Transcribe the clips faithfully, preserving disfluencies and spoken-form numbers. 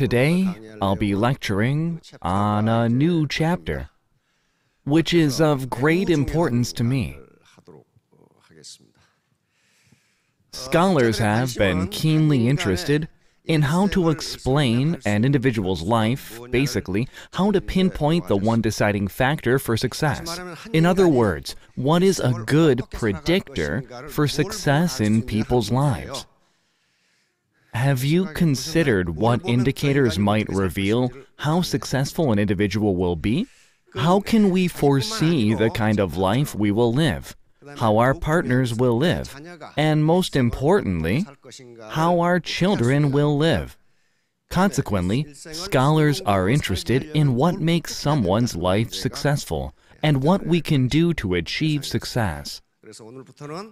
Today, I'll be lecturing on a new chapter, which is of great importance to me. Scholars have been keenly interested in how to explain an individual's life, basically, how to pinpoint the one deciding factor for success. In other words, what is a good predictor for success in people's lives? Have you considered what indicators might reveal how successful an individual will be? How can we foresee the kind of life we will live, how our partners will live, and most importantly, how our children will live? Consequently, scholars are interested in what makes someone's life successful and what we can do to achieve success.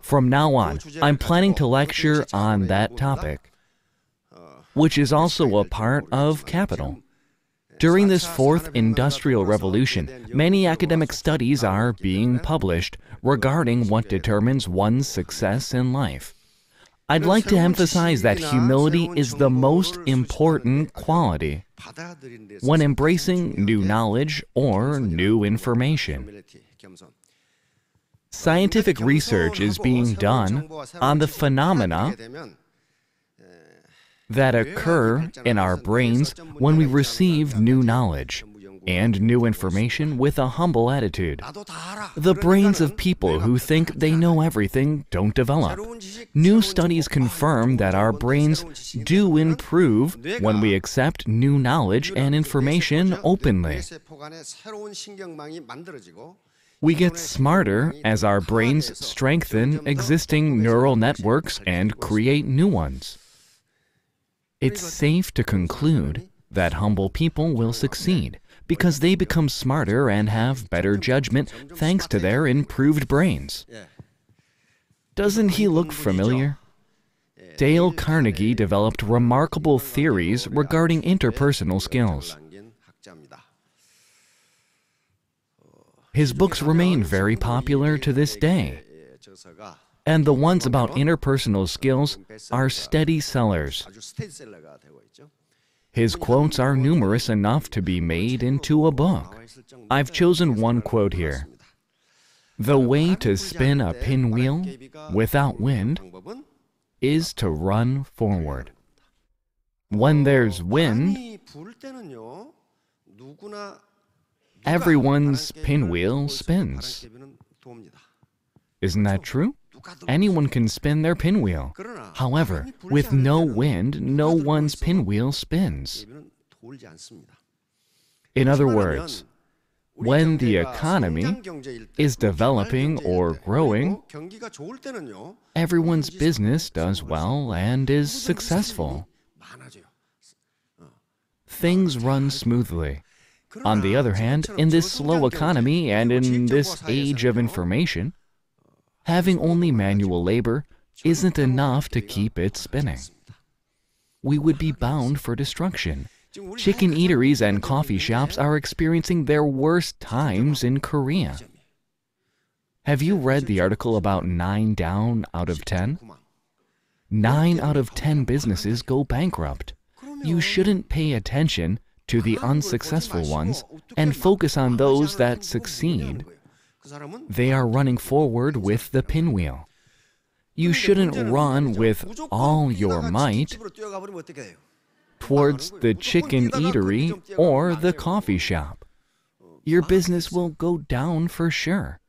From now on, I'm planning to lecture on that topic, which is also a part of capital. During this fourth industrial revolution, many academic studies are being published regarding what determines one's success in life. I'd like to emphasize that humility is the most important quality when embracing new knowledge or new information. Scientific research is being done on the phenomena that occur in our brains when we receive new knowledge and new information with a humble attitude. The brains of people who think they know everything don't develop. New studies confirm that our brains do improve when we accept new knowledge and information openly. We get smarter as our brains strengthen existing neural networks and create new ones. It's safe to conclude that humble people will succeed because they become smarter and have better judgment thanks to their improved brains. Doesn't he look familiar? Dale Carnegie developed remarkable theories regarding interpersonal skills. His books remain very popular to this day, and the ones about interpersonal skills are steady sellers. His quotes are numerous enough to be made into a book. I've chosen one quote here. "The way to spin a pinwheel without wind is to run forward. When there's wind, everyone's pinwheel spins." Isn't that true? Anyone can spin their pinwheel. However, with no wind, no one's pinwheel spins. In other words, when the economy is developing or growing, everyone's business does well and is successful. Things run smoothly. On the other hand, in this slow economy and in this age of information, having only manual labor isn't enough to keep it spinning. We would be bound for destruction. Chicken eateries and coffee shops are experiencing their worst times in Korea. Have you read the article about nine down out of ten? nine out of ten businesses go bankrupt. You shouldn't pay attention to the unsuccessful ones and focus on those that succeed. They are running forward with the pinwheel. You shouldn't run with all your might towards the chicken eatery or the coffee shop. Your business will go down for sure.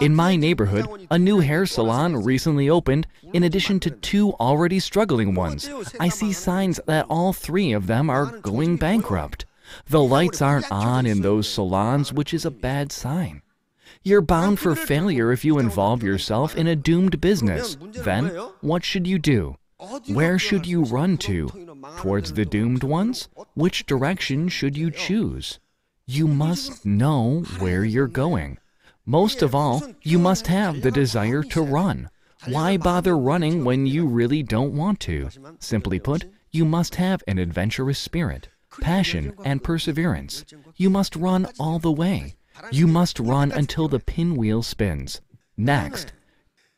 In my neighborhood, a new hair salon recently opened in addition to two already struggling ones. I see signs that all three of them are going bankrupt. The lights aren't on in those salons, which is a bad sign. You're bound for failure if you involve yourself in a doomed business. Then, what should you do? Where should you run to? Towards the doomed ones? Which direction should you choose? You must know where you're going. Most of all, you must have the desire to run. Why bother running when you really don't want to? Simply put, you must have an adventurous spirit, passion, and perseverance. You must run all the way. You must run until the pinwheel spins. Next,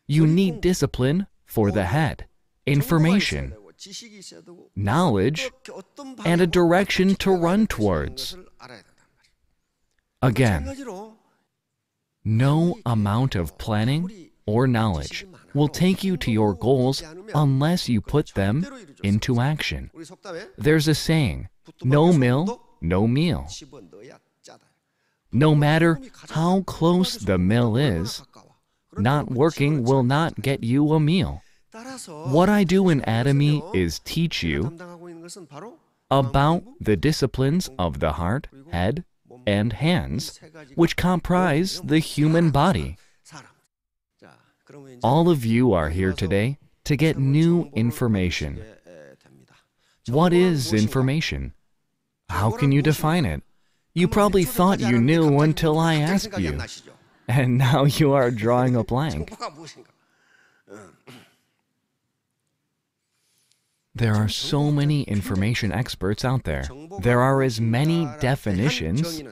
you need discipline for the head, information, knowledge, and a direction to run towards. Again, no amount of planning or knowledge will take you to your goals unless you put them into action. There's a saying, no mill, no meal. No matter how close the mill is, not working will not get you a meal. What I do in Atomy is teach you about the disciplines of the heart, head, and hands, which comprise the human body. All of you are here today to get new information. What is information? How can you define it? You probably thought you knew until I asked you, and now you are drawing a blank. There are so many information experts out there. There are as many definitions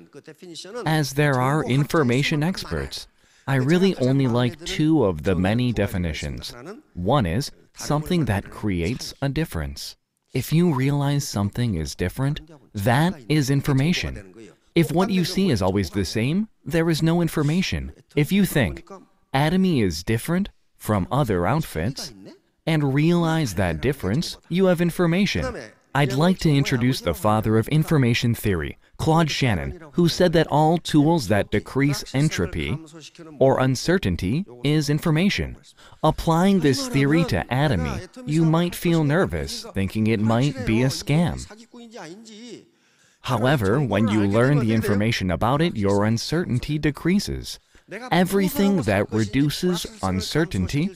as there are information experts. I really only like two of the many definitions. One is something that creates a difference. If you realize something is different, that is information. If what you see is always the same, there is no information. If you think, Atomy is different from other outfits, and realize that difference, you have information. I'd like to introduce the father of information theory, Claude Shannon, who said that all tools that decrease entropy or uncertainty is information. Applying this theory to Atomy, you might feel nervous, thinking it might be a scam. However, when you learn the information about it, your uncertainty decreases. Everything that reduces uncertainty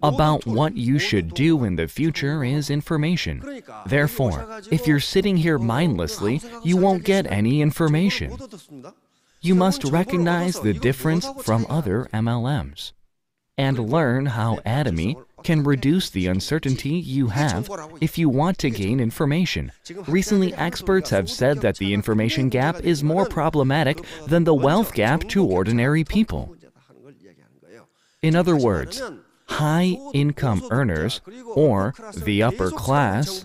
about what you should do in the future is information. Therefore, if you're sitting here mindlessly, you won't get any information. You must recognize the difference from other M L Ms and learn how Atomy can reduce the uncertainty you have if you want to gain information. Recently, experts have said that the information gap is more problematic than the wealth gap to ordinary people. In other words, high-income earners, or the upper class,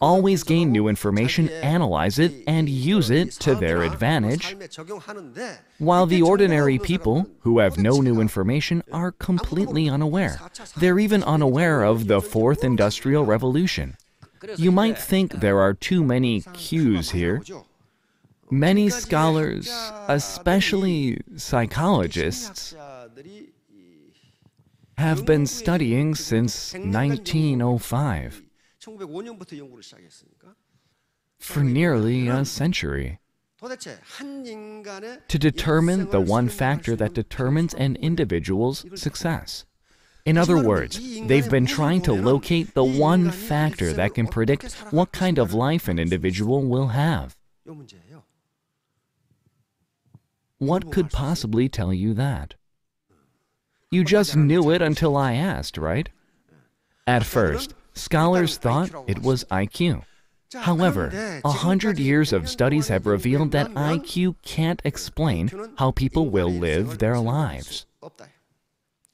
always gain new information, analyze it, and use it to their advantage, while the ordinary people, who have no new information, are completely unaware. They're even unaware of the Fourth Industrial Revolution. You might think there are too many cues here. Many scholars, especially psychologists, have been studying since nineteen oh five, for nearly a century, to determine the one factor that determines an individual's success. In other words, they've been trying to locate the one factor that can predict what kind of life an individual will have. What could possibly tell you that? You just knew it until I asked, right? At first, scholars thought it was I Q. However, a hundred years of studies have revealed that I Q can't explain how people will live their lives.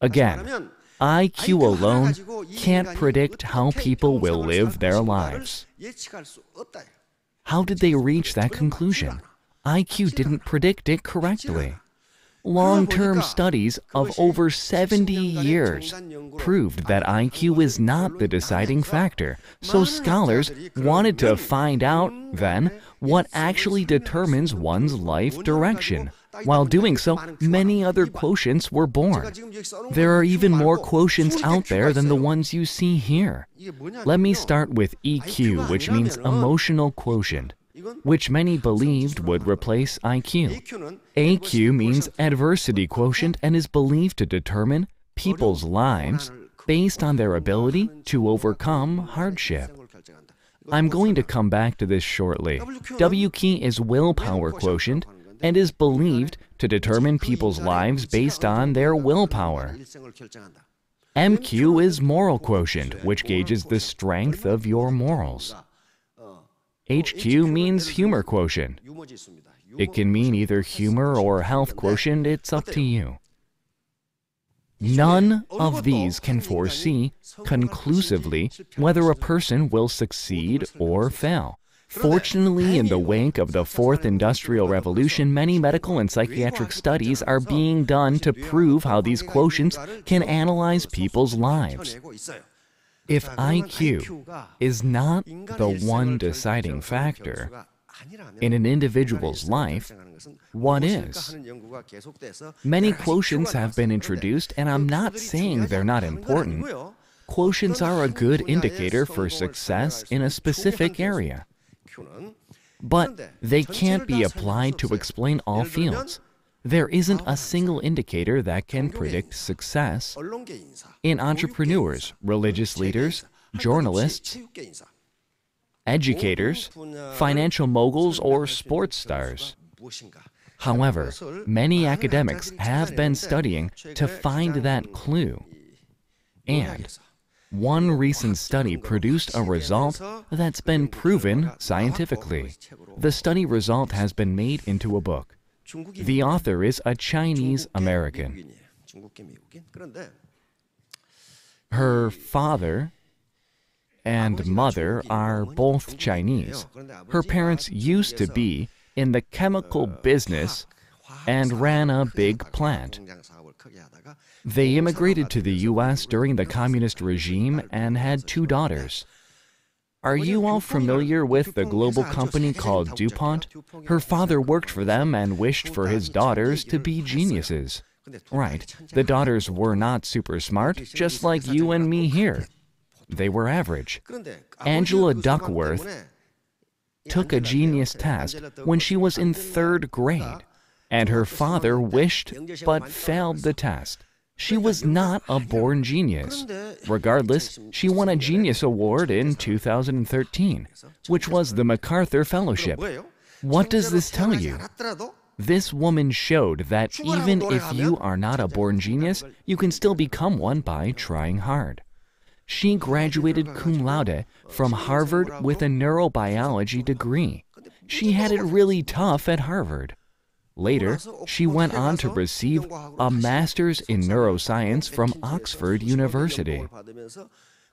Again, I Q alone can't predict how people will live their lives. How did they reach that conclusion? I Q didn't predict it correctly. Long-term studies of over seventy years proved that I Q is not the deciding factor, so scholars wanted to find out, then, what actually determines one's life direction. While doing so, many other quotients were born. There are even more quotients out there than the ones you see here. Let me start with E Q, which means emotional quotient, which many believed would replace I Q. A Q means adversity quotient and is believed to determine people's lives based on their ability to overcome hardship. I'm going to come back to this shortly. W Q is willpower quotient and is believed to determine people's lives based on their willpower. M Q is moral quotient, which gauges the strength of your morals. H Q means humor quotient. It can mean either humor or health quotient, it's up to you. None of these can foresee conclusively whether a person will succeed or fail. Fortunately, in the wake of the Fourth Industrial Revolution, many medical and psychiatric studies are being done to prove how these quotients can analyze people's lives. If I Q is not the one deciding factor in an individual's life, what is? Many quotients have been introduced, and I'm not saying they're not important. Quotients are a good indicator for success in a specific area, but they can't be applied to explain all fields. There isn't a single indicator that can predict success in entrepreneurs, religious leaders, journalists, educators, financial moguls, or sports stars. However, many academics have been studying to find that clue, and one recent study produced a result that's been proven scientifically. The study result has been made into a book. The author is a Chinese American. Her father and mother are both Chinese. Her parents used to be in the chemical business and ran a big plant. They immigrated to the U S during the communist regime and had two daughters. Are you all familiar with the global company called DuPont? Her father worked for them and wished for his daughters to be geniuses. Right, the daughters were not super smart, just like you and me here. They were average. Angela Duckworth took a genius test when she was in third grade, and her father wished but failed the test. She was not a born genius. Regardless, she won a Genius Award in two thousand thirteen, which was the MacArthur Fellowship. What does this tell you? This woman showed that even if you are not a born genius, you can still become one by trying hard. She graduated cum laude from Harvard with a neurobiology degree. She had it really tough at Harvard. Later, she went on to receive a master's in neuroscience from Oxford University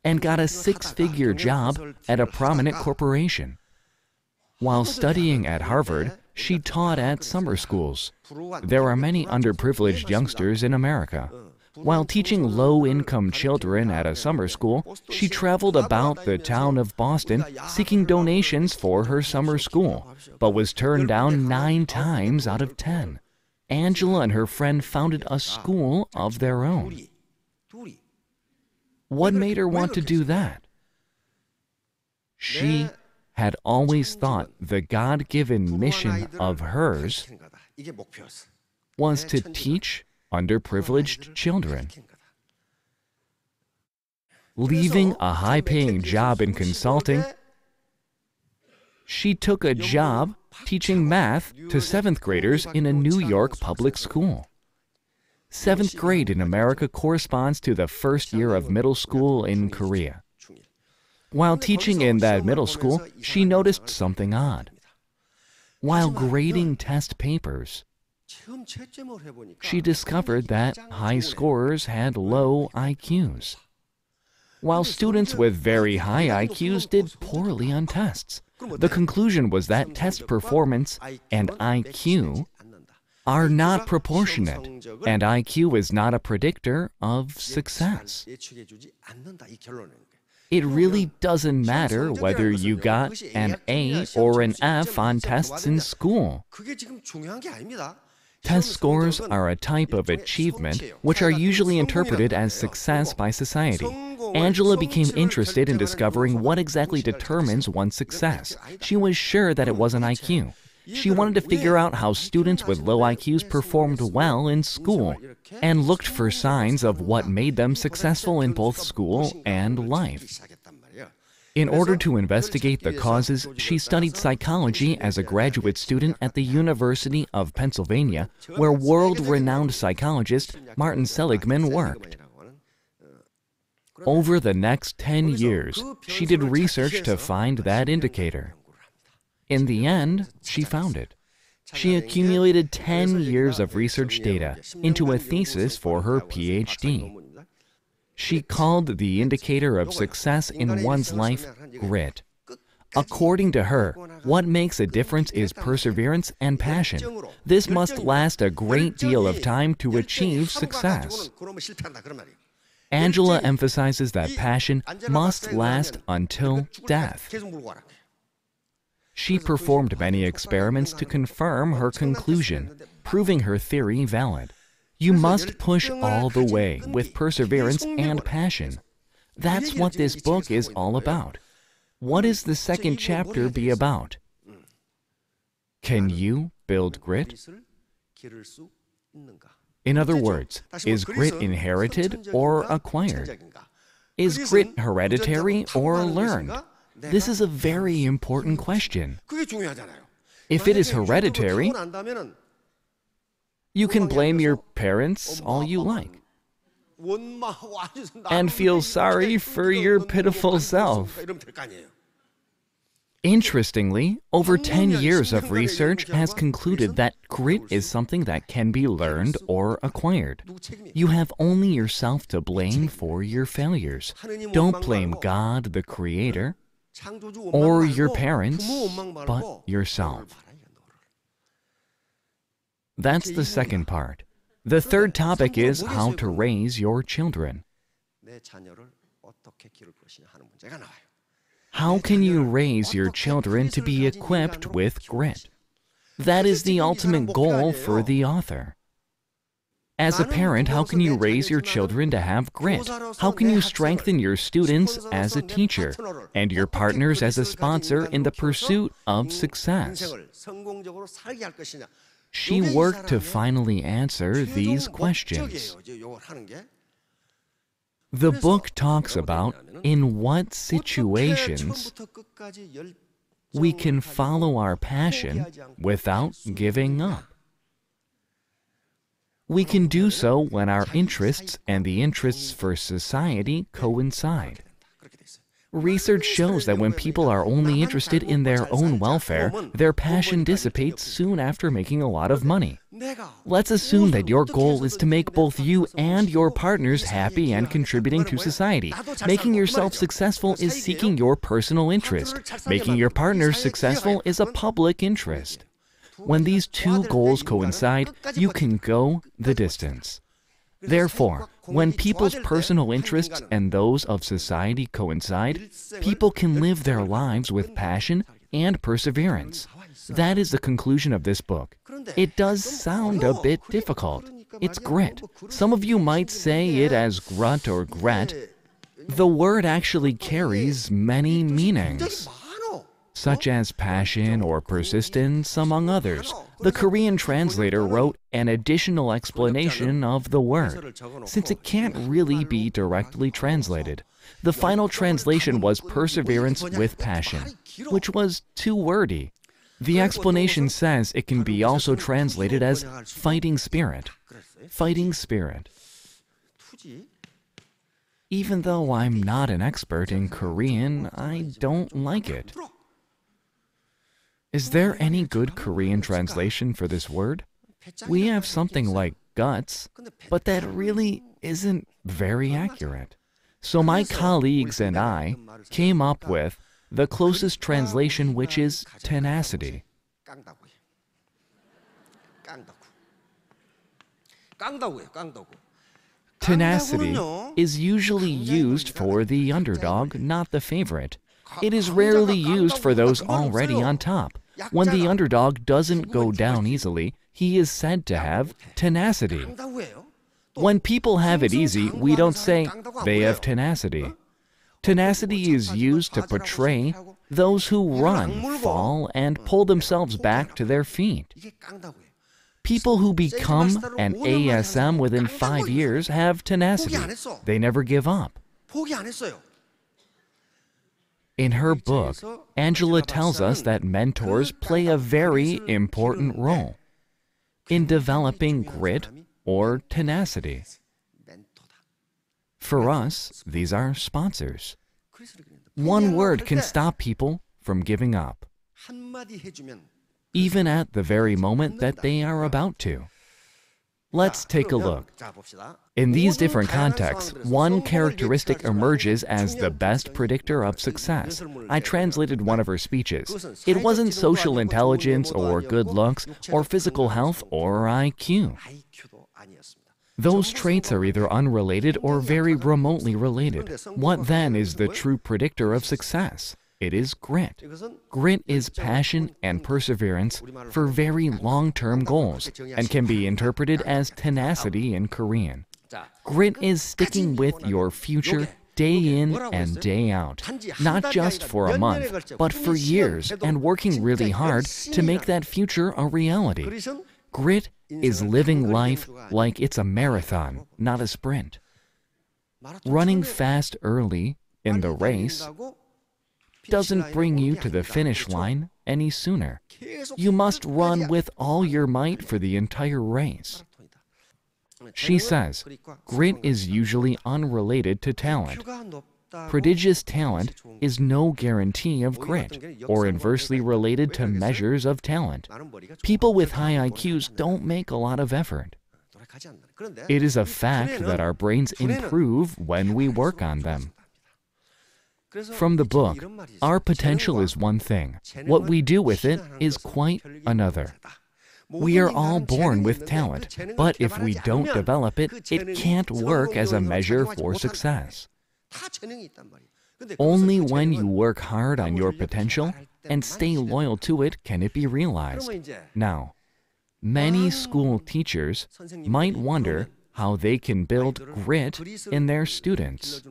and got a six-figure job at a prominent corporation. While studying at Harvard, she taught at summer schools. There are many underprivileged youngsters in America. While teaching low-income children at a summer school, she traveled about the town of Boston seeking donations for her summer school, but was turned down nine times out of ten. Angela and her friend founded a school of their own. What made her want to do that? She had always thought the God-given mission of hers was to teach underprivileged children. Leaving a high-paying job in consulting, she took a job teaching math to seventh graders in a New York public school. Seventh grade in America corresponds to the first year of middle school in Korea. While teaching in that middle school, she noticed something odd. While grading test papers, she discovered that high scorers had low I Qs, while students with very high I Qs did poorly on tests. The conclusion was that test performance and I Q are not proportionate, and I Q is not a predictor of success. It really doesn't matter whether you got an A or an F on tests in school. Test scores are a type of achievement which are usually interpreted as success by society. Angela became interested in discovering what exactly determines one's success. She was sure that it was an I Q. She wanted to figure out how students with low I Qs performed well in school and looked for signs of what made them successful in both school and life. In order to investigate the causes, she studied psychology as a graduate student at the University of Pennsylvania, where world-renowned psychologist Martin Seligman worked. Over the next ten years, she did research to find that indicator. In the end, she found it. She accumulated ten years of research data into a thesis for her PhD. She called the indicator of success in one's life grit. According to her, what makes a difference is perseverance and passion. This must last a great deal of time to achieve success. Angela emphasizes that passion must last until death. She performed many experiments to confirm her conclusion, proving her theory valid. You must push all the way with perseverance and passion. That's what this book is all about. What does the second chapter be about? Can you build grit? In other words, is grit inherited or acquired? Is grit hereditary or learned? This is a very important question. If it is hereditary, you can blame your parents all you like and feel sorry for your pitiful self. Interestingly, over ten years of research has concluded that grit is something that can be learned or acquired. You have only yourself to blame for your failures. Don't blame God, the Creator, or your parents, but yourself. That's the second part. The third topic is how to raise your children. How can you raise your children to be equipped with grit? That is the ultimate goal for the author. As a parent, how can you raise your children to have grit? How can you strengthen your students as a teacher and your partners as a sponsor in the pursuit of success? She worked to finally answer these questions. The book talks about in what situations we can follow our passion without giving up. We can do so when our interests and the interests for society coincide. Research shows that when people are only interested in their own welfare, their passion dissipates soon after making a lot of money. Let's assume that your goal is to make both you and your partners happy and contributing to society. Making yourself successful is seeking your personal interest. Making your partners successful is a public interest. When these two goals coincide, you can go the distance. Therefore, when people's personal interests and those of society coincide, people can live their lives with passion and perseverance. That is the conclusion of this book. It does sound a bit difficult. It's grit. Some of you might say it as grunt or gret. The word actually carries many meanings, such as passion or persistence, among others. The Korean translator wrote an additional explanation of the word, since it can't really be directly translated. The final translation was perseverance with passion, which was too wordy. The explanation says it can be also translated as fighting spirit. Fighting spirit. Even though I'm not an expert in Korean, I don't like it. Is there any good Korean translation for this word? We have something like guts, but that really isn't very accurate. So my colleagues and I came up with the closest translation, which is tenacity. Tenacity is usually used for the underdog, not the favorite. It is rarely used for those already on top. When the underdog doesn't go down easily, he is said to have tenacity. When people have it easy, we don't say they have tenacity. Tenacity is used to portray those who run, fall, and pull themselves back to their feet. People who become an A S M within five years have tenacity. They never give up. In her book, Angela tells us that mentors play a very important role in developing grit or tenacity. For us, these are sponsors. One word can stop people from giving up. even at the very moment that they are about to. Let's take a look. In these different contexts, one characteristic emerges as the best predictor of success. I translated one of her speeches. It wasn't social intelligence or good looks or physical health or I Q. Those traits are either unrelated or very remotely related. What then is the true predictor of success? It is grit. Grit is passion and perseverance for very long-term goals and can be interpreted as tenacity in Korean. Grit is sticking with your future day in and day out, not just for a month, but for years, and working really hard to make that future a reality. Grit is living life like it's a marathon, not a sprint. Running fast early in the race doesn't bring you to the finish line any sooner. You must run with all your might for the entire race. She says, grit is usually unrelated to talent. Prodigious talent is no guarantee of grit, or inversely related to measures of talent. People with high I Qs don't make a lot of effort. It is a fact that our brains improve when we work on them. From the book, our potential is one thing. What we do with it is quite another. We are all born with talent, but if we don't develop it, it can't work as a measure for success. Only when you work hard on your potential and stay loyal to it can it be realized. Now, many school teachers might wonder how they can build grit in their students.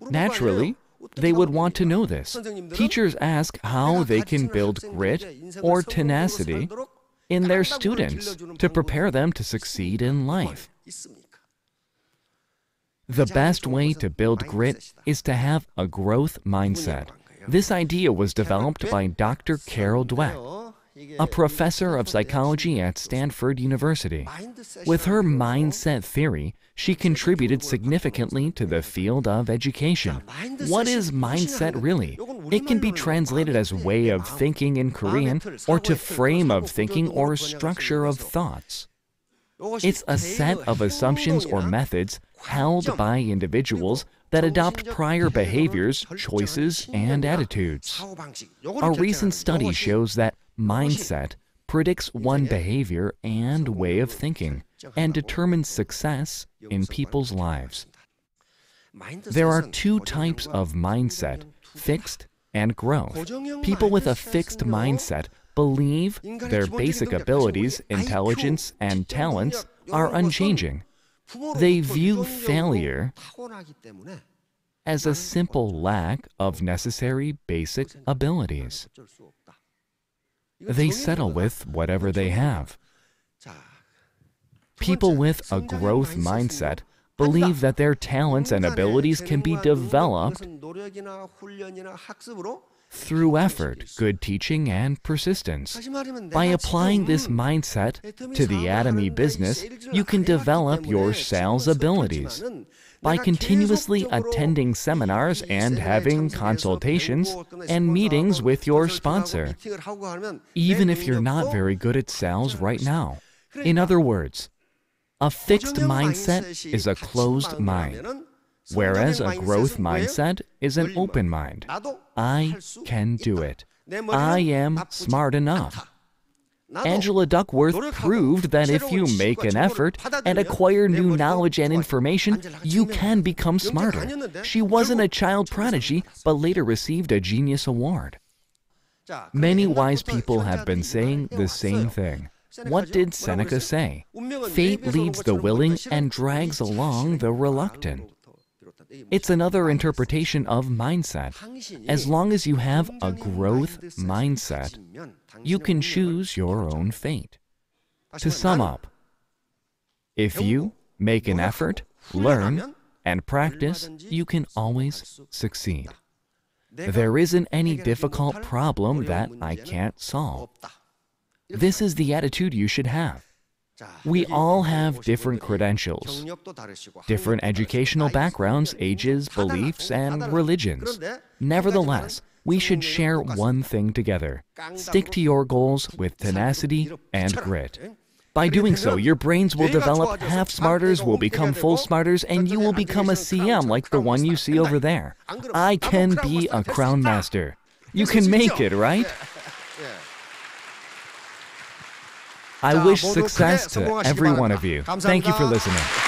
Naturally, they would want to know this. Teachers ask how they can build grit or tenacity in their students to prepare them to succeed in life. The best way to build grit is to have a growth mindset. This idea was developed by Doctor Carol Dweck, a professor of psychology at Stanford University. With her mindset theory, she contributed significantly to the field of education. What is mindset really? It can be translated as way of thinking in Korean, or to frame of thinking or structure of thoughts. It's a set of assumptions or methods held by individuals that adopt prior behaviors, choices, and attitudes. A recent study shows that mindset predicts one behavior and way of thinking, and determines success in people's lives. There are two types of mindset, fixed and growth. People with a fixed mindset believe their basic abilities, intelligence, and talents are unchanging. They view failure as a simple lack of necessary basic abilities. They settle with whatever they have. People with a growth mindset believe that their talents and abilities can be developed through effort, good teaching, and persistence. By applying this mindset to the atomy business, you can develop your sales abilities. By continuously attending seminars and having consultations and meetings with your sponsor, even if you're not very good at sales right now. In other words, a fixed mindset is a closed mind, whereas a growth mindset is an open mind. I can do it. I am smart enough. Angela Duckworth proved that if you make an effort and acquire new knowledge and information, you can become smarter. She wasn't a child prodigy, but later received a genius award. Many wise people have been saying the same thing. What did Seneca say? Fate leads the willing and drags along the reluctant. It's another interpretation of mindset. As long as you have a growth mindset, you can choose your own fate. To sum up, if you make an effort, learn, and practice, you can always succeed. There isn't any difficult problem that I can't solve. This is the attitude you should have. We all have different credentials, different educational backgrounds, ages, beliefs, and religions. Nevertheless, We should share one thing together. Stick to your goals with tenacity and grit. By doing so, your brains will develop. Half smarters will become full smarters, and you will become a C M like the one you see over there. I can be a crown master. You can make it, right? I wish success to every one of you. Thank you for listening.